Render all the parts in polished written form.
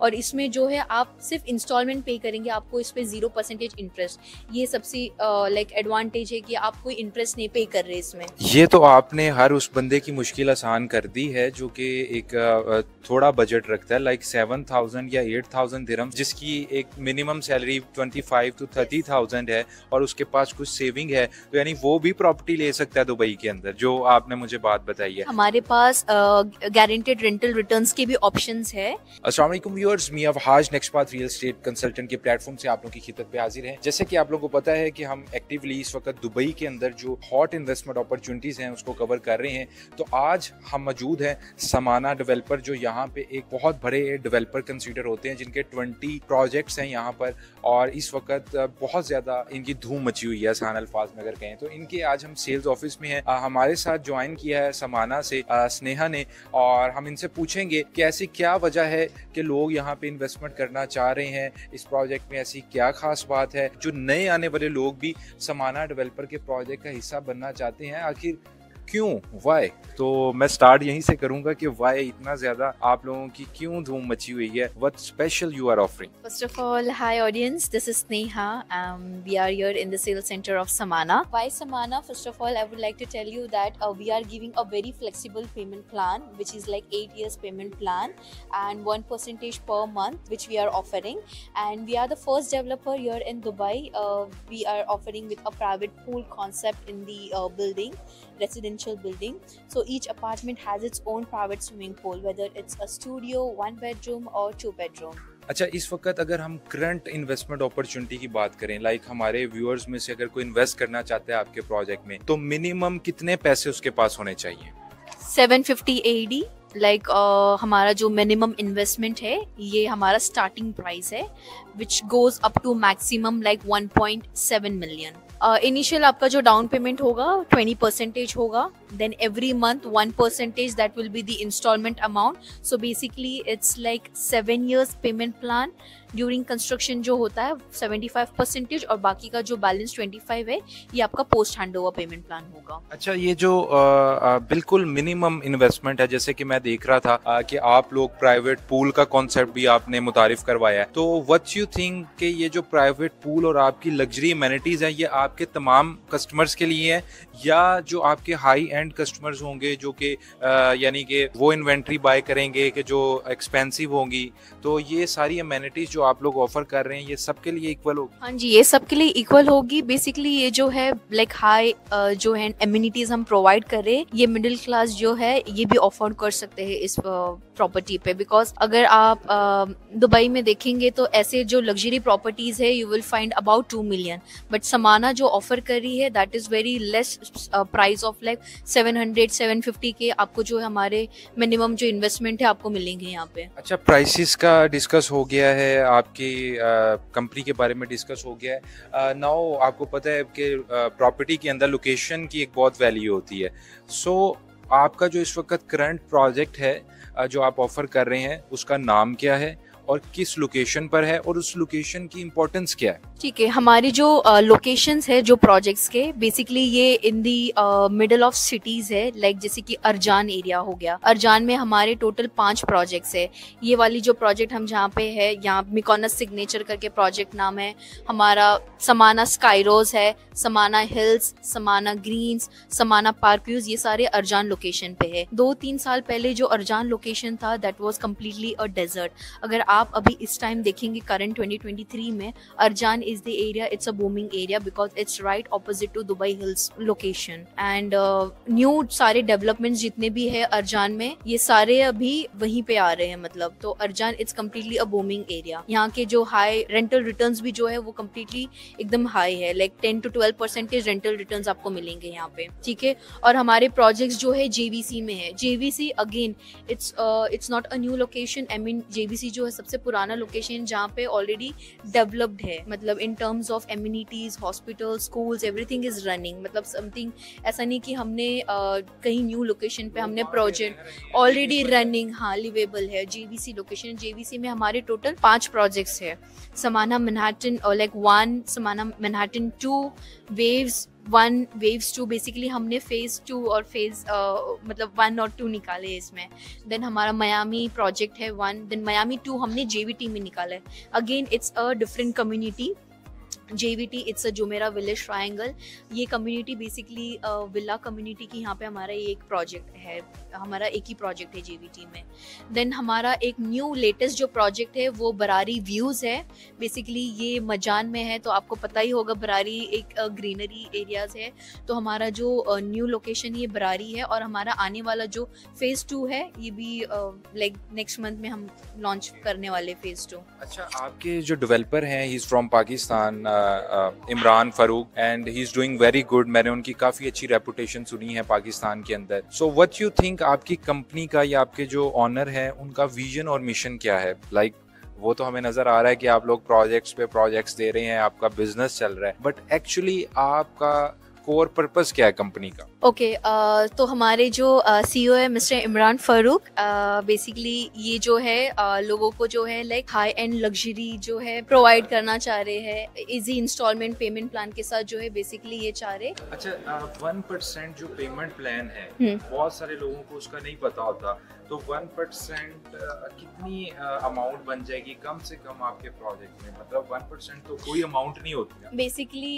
और इसमें जो है आप सिर्फ इंस्टॉलमेंट पे करेंगे, आपको इस पर 0% इंटरेस्ट, ये सबसे लाइक एडवांटेज है कि आप कोई इंटरेस्ट नहीं पे कर रहे इसमें। ये तो आपने हर उस बंदे की मुश्किल आसान कर दी है जो कि एक थोड़ा बजट रखता है लाइक 7,000 या 8,000 दिरहम, जिसकी एक मिनिमम सैलरी 25 to 30,000 है और उसके पास कुछ सेविंग है, तो यानी वो भी प्रॉपर्टी ले सकता है दुबई के अंदर। जो आपने मुझे बात बताई है, हमारे पास गारंटेड रेंटल रिटर्न्स के भी ऑप्शंस है। अस्सलाम वालेकुम व्यूअर्स, मैं अवहाज नेक्स्टपाथ रियल एस्टेट कंसल्टेंट के प्लेटफॉर्म से आप लोगों की खिदमत पे हाजिर हैं। जैसे कि आप लोगों को पता है कि हम एक्टिवली इस वक्त दुबई के अंदर जो हॉट इन्वेस्टमेंट अपॉर्चुनिटीज हैं उसको कवर कर रहे हैं। तो आज हम मौजूद हैं समाना डेवलपर, जो यहाँ पे एक बहुत बड़े डेवलपर कंसीडर होते हैं, जिनके 20 प्रोजेक्ट्स हैं यहाँ पर और इस वक्त बहुत ज़्यादा इनकी धूम मची हुई है आसान अल्फाज में अगर कहें तो। इनके आज हम सेल्स ऑफिस में हैं, हमारे साथ ज्वाइन किया है समाना से स्नेहा ने, और हम इनसे पूछेंगे कि ऐसी क्या वजह है कि लोग यहाँ पे इन्वेस्टमेंट करना चाह रहे हैं, इस प्रोजेक्ट में ऐसी क्या खास बात है जो नए आने वाले लोग भी समाना डेवलपर के प्रोजेक्ट का हिस्सा बनना चाहते हैं, आखिर क्यों, वाई। तो मैं स्टार्ट यहीं से करूंगा कि वाई इतना ज्यादा आप लोगों की क्यों धूम मची हुई है, what special you are offering. First of all hi audience, this is Sneha, we are here in the sale centre of Samana. Why Samana, first of all I would like to tell you that we are giving a very flexible payment plan which is like 8 years payment plan and 1% per month which we are offering, and we are the first developer here in Dubai. We are offering with a private pool concept in the building, residential building, so each apartment has its own private swimming pool, whether it's a studio, 1 bedroom or 2 bedroom. अच्छा, इस वक्त अगर हम current investment opportunity की बात करें, like हमारे viewers में से अगर कोई इन्वेस्ट करना चाहता है आपके प्रोजेक्ट में, तो मिनिमम कितने पैसे उसके पास होने चाहिए? 750 AED लाइक हमारा जो मिनिमम इन्वेस्टमेंट है, ये हमारा स्टार्टिंग प्राइस है which goes up to maximum like 1.7 million. Initial आपका जो डाउन पेमेंट होगा 20% होगा, then every month 1% that will be the instalment amount. So basically it's like 7 years payment plan, during construction जो होता है 75% और बाकी का जो बैलेंस 25 है ये आपका post hand over payment plan होगा। अच्छा, ये जो बिल्कुल मिनिमम इन्वेस्टमेंट है, जैसे कि मैं देख रहा था कि आप लोग प्राइवेट पूल का कॉन्सेप्ट भी आपने मुतारिफ करवाया है, तो व्हाट यू थिंक कि ये जो प्राइवेट पूल और आपकी लग्जरी एमिनिटीज है, ये आपके तमाम कस्टमर्स के लिए है या जो आपके हाई एंड कस्टमर्स होंगे जो कि यानी कि वो इन्वेंट्री बाय करेंगे कि जो एक्सपेंसिव होंगी, तो ये सारी एमिनिटीज जो आप लोग ऑफर कर रहे हैं ये सबके लिए इक्वल होगी? हाँ जी, ये सबके लिए इक्वल होगी। बेसिकली ये जो है लाइक हाई जो है एमिनिटीज हम प्रोवाइड कर रहे हैं, ये मिडिल क्लास जो है ये भी ऑफर कर सकते हैं इस प्रॉपर्टी पे, बिकॉज अगर आप दुबई में देखेंगे तो ऐसे जो लग्जरी प्रॉपर्टीज है you will find about 2 million, but Samana जो ऑफर कर रही है that is very less price of like 750 K आपको जो हमारे मिनिमम जो इन्वेस्टमेंट है आपको मिलेंगे यहाँ पे। अच्छा, प्राइसेस का डिस्कस हो गया है, आपकी कंपनी के बारे में डिस्कस हो गया है। नाउ आपको पता है कि प्रॉपर्टी के अंदर लोकेशन की एक बहुत वैल्यू होती है, सो आपका जो इस वक्त करंट प्रोजेक्ट है जो आप ऑफर कर रहे हैं उसका नाम क्या है और किस लोकेशन पर है और उस लोकेशन की इम्पोर्टेंस क्या है? ठीक है, हमारी जो लोकेशंस है जो प्रोजेक्ट्स के, बेसिकली ये in the middle of cities है, लाइक जैसे कि अर्जान एरिया हो गया। अर्जान में हमारे टोटल 5 प्रोजेक्ट्स है। ये वाली जो प्रोजेक्ट हम जहाँ पे है, यहाँ मिकोनस सिग्नेचर करके प्रोजेक्ट नाम है हमारा, समाना स्काई रोज है, समाना हिल्स, समाना ग्रीन्स, समाना पार्क्स, ये सारे अर्जान लोकेशन पे है। 2-3 साल पहले जो अर्जान लोकेशन था that was completely a desert. अगर आप अभी इस टाइम देखेंगे करंट 2023 में, Arjan is the area, it's a booming area because it's right opposite to Dubai Hills location, and new सारे डेवलपमेंट्स जितने भी है अर्जान में ये सारे अभी वहीं पे आ रहे हैं, मतलब तो Arjan it's completely a booming area. यहाँ के जो हाई रेंटल रिटर्न्स भी जो है वो कम्प्लीटली एकदम हाई है, लाइक 10 to 12% रेंटल रिटर्न्स आपको मिलेंगे यहाँ पे, ठीक है। और हमारे प्रोजेक्ट्स जो है जेवीसी में है। JVC again it's not a new location, I mean JVC जो है सबसे पुराना लोकेशन जहाँ पे ऑलरेडी डेवलप्ड है, मतलब in terms of amenities, hospital, schools, everything is running, मतलब समथिंग ऐसा नहीं कि हमने कहीं न्यू लोकेशन पे हमने प्रोजेक्ट ऑलरेडी रनिंग, हाँ लिवेबल है जेवीसी लोकेशन। जेवीसी में हमारे टोटल 5 प्रोजेक्ट्स है, Samana Manhattan like 1, Samana Manhattan 2, waves, one waves two, basically हमने फेज़ टू और फेज़ मतलब 1 और 2 निकाले इसमें. देन हमारा मायामी प्रोजेक्ट है 1, देन मायामी 2 हमने JVT में निकाला है. Again it's a different community JVT, it's a Jumeirah village triangle. ये कम्युनिटी बेसिकली विला कम्युनिटी की यहाँ पे हमारा ये एक प्रोजेक्ट है, हमारा एक ही प्रोजेक्ट है JVT में. देन हमारा एक न्यू लेटेस्ट जो प्रोजेक्ट है वो बरारी व्यूज़ है. बेसिकली ये मजान में है, तो आपको पता ही होगा बरारी एक ग्रीनरी एरियाज है. तो हमारा जो न्यू लोकेशन ये बरारी है, और हमारा आने वाला जो फेज़ 2 है ये भी लाइक नेक्स्ट मंथ में हम लॉन्च करने वाले फेज़ 2. अच्छा, आपके जो डेवलपर हैं he is from Pakistan, Imran Farooq, and he is doing very good. मैंने उनकी काफ़ी अच्छी रेपुटेशन सुनी है पाकिस्तान के अंदर. सो व्हाट यू थिंक आपकी कंपनी का या आपके जो ऑनर है उनका विजन और मिशन क्या है? लाइक वो तो हमें नज़र आ रहा है कि आप लोग प्रोजेक्ट्स पे प्रोजेक्ट्स दे रहे हैं, आपका बिजनेस चल रहा है, बट एक्चुअली आपका कोर पर्पस क्या है कंपनी का? ओके, तो हमारे जो CEO है मिस्टर इमरान फारूक, बेसिकली ये जो है लोगों को जो है लाइक हाई एंड लग्जरी जो है प्रोवाइड करना चाह रहे हैं इजी इंस्टॉलमेंट पेमेंट प्लान के साथ, जो है बेसिकली ये चाह रहे. अच्छा, 1% जो पेमेंट प्लान है बहुत सारे लोगों को उसका नहीं पता होता, तो 1% कितनी अमाउंट बन जाएगी कम से कम आपके प्रोजेक्ट में? मतलब 1% तो कोई अमाउंट नहीं होती. बेसिकली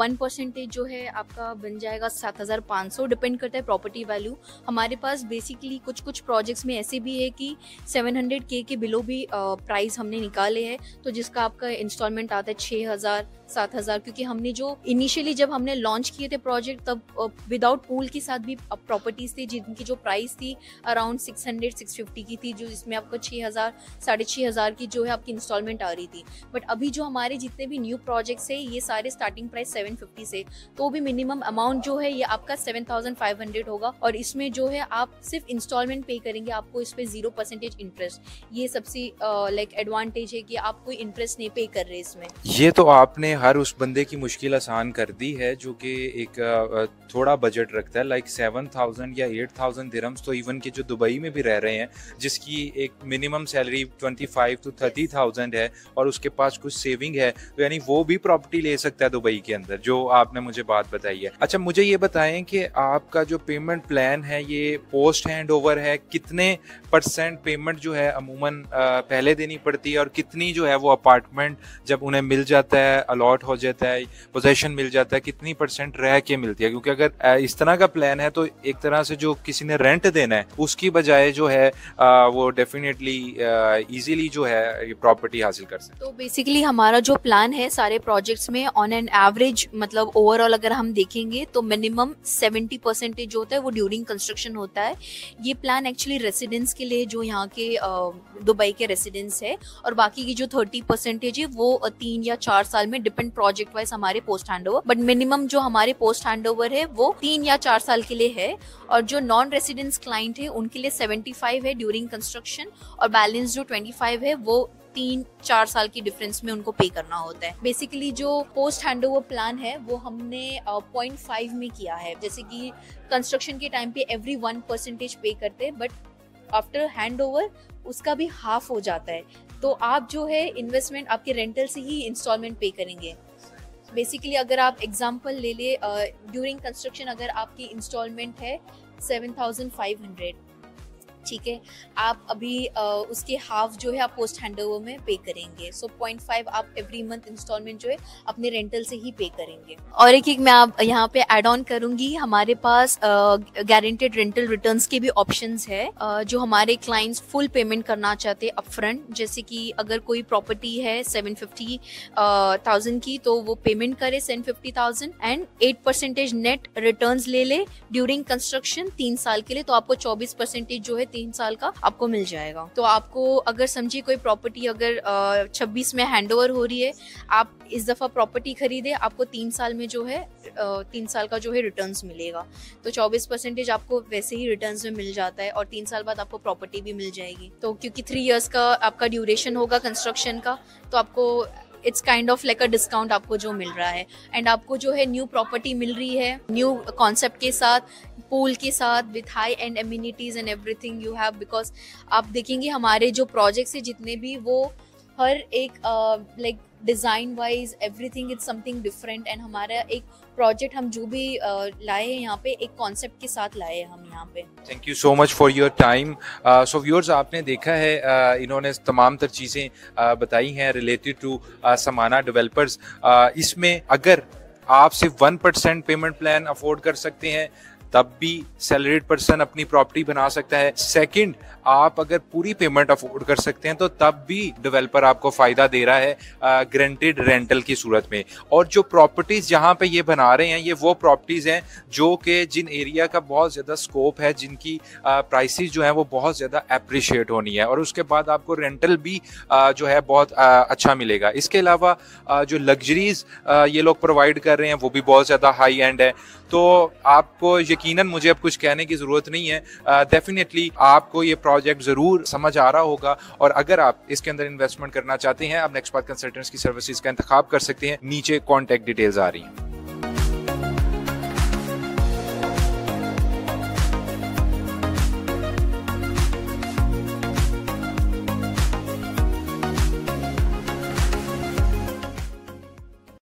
1% जो है आपका बन जाएगा 7,500. डिपेंड करता है प्रॉपर्टी वैल्यू. हमारे पास बेसिकली कुछ कुछ प्रोजेक्ट्स में ऐसे भी है कि 700K के बिलो भी प्राइस हमने निकाले हैं, तो जिसका आपका इंस्टॉलमेंट आता है 6,000, 7,000. क्योंकि हमने जो इनिशियली जब हमने लॉन्च किए थे प्रोजेक्ट तब विदाउट पूल के साथ भी प्रॉपर्टीज थी जिनकी जो प्राइस थी अराउंड 650 की थी, जो इसमें आपको 6,000, 6,500 की जो है आपकी इंस्टॉलमेंट आ रही थी. बट अभी जो हमारे जितने भी न्यू प्रोजेक्ट्स है ये सारे स्टार्टिंग प्राइस 750 से, तो भी मिनिमम अमाउंट जो है ये आपका 7,500 होगा. और इसमें जो है आप सिर्फ इंस्टॉलमेंट पे करेंगे, आपको इस पर 0% इंटरेस्ट. ये सबसे लाइक एडवांटेज है कि आप कोई इंटरेस्ट नहीं पे कर रहे इसमें. ये तो आपने हर उस बंदे की मुश्किल आसान कर दी है जो कि एक थोड़ा बजट रखता है, लाइक 7,000 या 8,000 दिरम्स. तो इवन के जो दुबई में भी रह रहे हैं जिसकी एक मिनिमम सैलरी 25 to 30,000 है और उसके पास कुछ सेविंग है, तो यानी वो भी प्रॉपर्टी ले सकता है दुबई के अंदर, जो आपने मुझे बात बताई है. अच्छा, मुझे ये बताएं कि आपका जो पेमेंट प्लान है ये पोस्ट हैंड ओवर है, कितने % पेमेंट जो है अमूमन पहले देनी पड़ती है और कितनी जो है वो अपार्टमेंट जब उन्हें मिल जाता है, अलॉट हो जाता है, पोजेशन मिल जाता है, कितनी % रह के मिलती है? क्योंकि अगर इस तरह का प्लान है तो एक तरह से जो किसी ने रेंट देना है उसकी बजाय जो है वो डेफिनेटली इजीली जो है प्रॉपर्टी हासिल कर सकते. तो बेसिकली हमारा जो प्लान है सारे प्रोजेक्ट्स में ऑन एन एवरेज, मतलब ओवरऑल अगर हम देखेंगे तो मिनिमम 70% जो होता है वो ड्यूरिंग कंस्ट्रक्शन होता है. ये प्लान एक्चुअली रेसिडेंट्स के लिए जो यहाँ के दुबई के रेसिडेंट्स है, और बाकी की जो 30% है वो 3 या 4 साल में डिपेंड प्रोजेक्ट वाइज हमारे post hand over. But minimum जो हमारे पोस्ट हैंड ओवर है वो 3 या 4 साल के लिए है. और जो नॉन रेसिडेंट्स क्लाइंट है उनके लिए 75 है ड्यूरिंग कंस्ट्रक्शन, और बैलेंस जो 25 है वो 3-4 साल की डिफरेंस में उनको पे करना होता है. बेसिकली जो पोस्ट हैंडओवर प्लान है वो हमने 0.5 में किया है, जैसे कि कंस्ट्रक्शन के टाइम पे एवरी 1% पे करते हैं, बट आफ्टर हैंडओवर उसका भी हाफ हो जाता है. तो आप जो है इन्वेस्टमेंट आपके रेंटल से ही इंस्टॉलमेंट पे करेंगे. बेसिकली अगर आप एग्जाम्पल ले ले, ड्यूरिंग कंस्ट्रक्शन अगर आपकी इंस्टॉलमेंट है 7,500, ठीक है, आप अभी उसके हाफ जो है आप पोस्ट हैंडओवर में पे करेंगे. सो 0.5 आप एवरी मंथ इंस्टॉलमेंट जो है अपने रेंटल से ही पे करेंगे. और एक मैं आप यहाँ पे एड ऑन करूंगी, हमारे पास गारंटेड रेंटल रिटर्न्स के भी ऑप्शंस है. जो हमारे क्लाइंट्स फुल पेमेंट करना चाहते हैं अपफ्रंट, जैसे कि अगर कोई प्रॉपर्टी है 750,000 की तो वो पेमेंट करे 750,000 एंड 8% नेट रिटर्न ले ले ड्यूरिंग कंस्ट्रक्शन 3 साल के लिए, तो आपको 24% जो है 3 साल का आपको मिल जाएगा. तो आपको अगर समझिए कोई प्रॉपर्टी अगर 26 में हैंडओवर हो रही है, आप इस दफ़ा प्रॉपर्टी खरीदे, आपको 3 साल में जो है 3 साल का जो है रिटर्न्स मिलेगा. तो 24% आपको वैसे ही रिटर्न्स में मिल जाता है, और 3 साल बाद आपको प्रॉपर्टी भी मिल जाएगी. तो क्योंकि 3 इयर्स का आपका ड्यूरेशन होगा कंस्ट्रक्शन का, तो आपको it's kind of like a discount आपको जो मिल रहा है. एंड आपको जो है न्यू प्रॉपर्टी मिल रही है न्यू कॉन्सेप्ट के साथ, पूल के साथ, with high end amenities and everything you have. Because आप देखेंगे हमारे जो प्रोजेक्ट्स है जितने भी वो हर एक like design wise everything is something different and हमारा एक प्रोजेक्ट हम जो भी लाए हैं यहाँ पे एक कॉन्सेप्ट के साथ लाए हैं हम यहाँ पे। Thank you so much for your time. So viewers, आपने देखा है इन्होंने तमाम तर चीज़ें बताई हैं रिलेटेड टू समाना डेवलपर्स। इसमें अगर आप सिर्फ 1% पेमेंट प्लान अफोर्ड कर सकते हैं तब भी सैलरीड पर्सन अपनी प्रॉपर्टी बना सकता है। सेकंड, आप अगर पूरी पेमेंट अफोर्ड कर सकते हैं तो तब भी डेवलपर आपको फ़ायदा दे रहा है ग्रांटेड रेंटल की सूरत में। और जो प्रॉपर्टीज़ जहाँ पे ये बना रहे हैं, ये वो प्रॉपर्टीज़ हैं जो कि जिन एरिया का बहुत ज़्यादा स्कोप है, जिनकी प्राइसेस जो हैं वो बहुत ज़्यादा एप्रिशिएट होनी है और उसके बाद आपको रेंटल भी जो है बहुत अच्छा मिलेगा। इसके अलावा जो लग्जरीज़ ये लोग प्रोवाइड कर रहे हैं वो भी बहुत ज़्यादा हाई एंड है। तो आपको यकीनन मुझे अब कुछ कहने की ज़रूरत नहीं है, डेफिनेटली आपको ये प्रोजेक्ट ज़रूर समझ आ रहा होगा। और अगर आप इसके अंदर इन्वेस्टमेंट करना चाहते हैं, आप नेक्स्ट पाथ कंसल्टेंट्स की सर्विसेज का इंतखाब कर सकते हैं। नीचे कॉन्टैक्ट डिटेल्स आ रही हैं।